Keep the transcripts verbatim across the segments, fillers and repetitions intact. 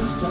Grazie.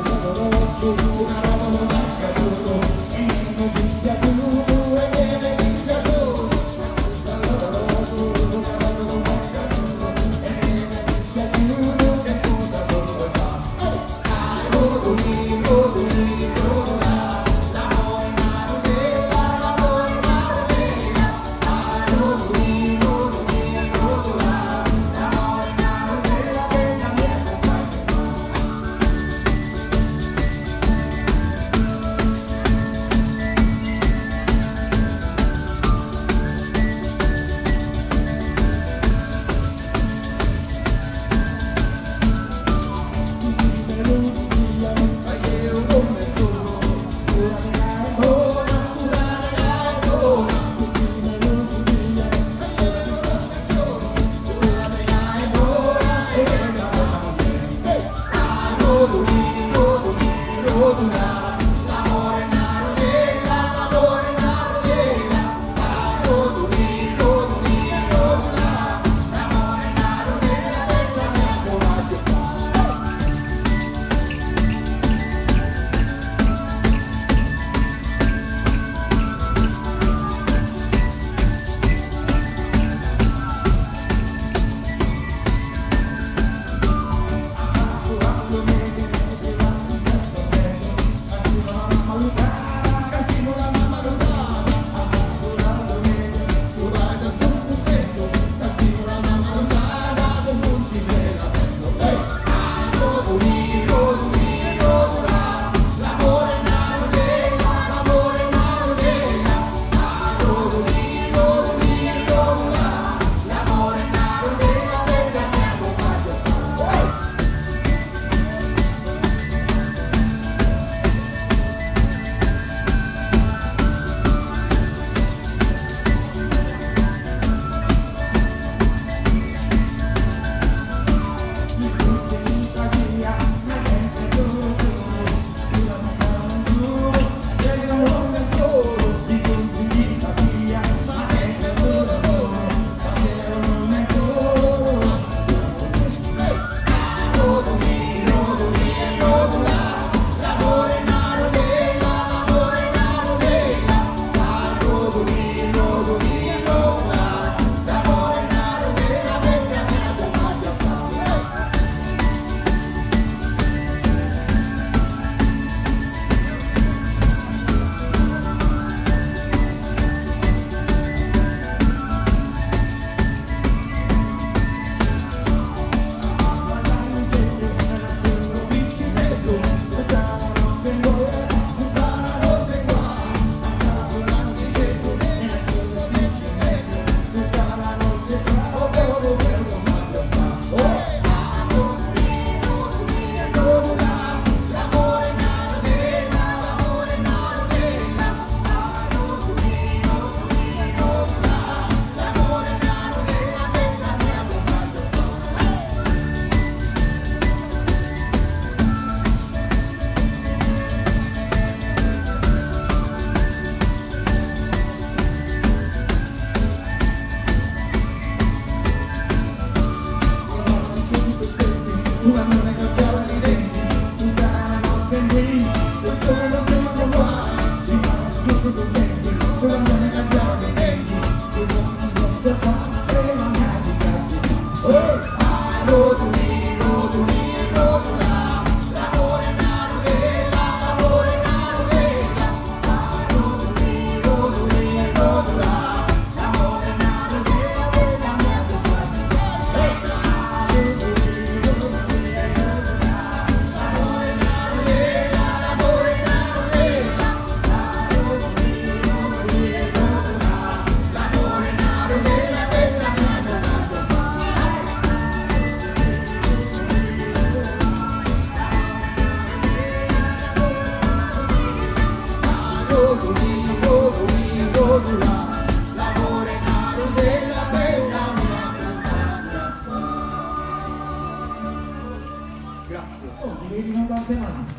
Oh, devi mandare avanti.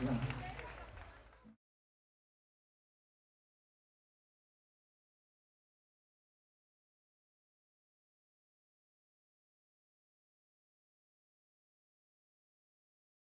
Grazie.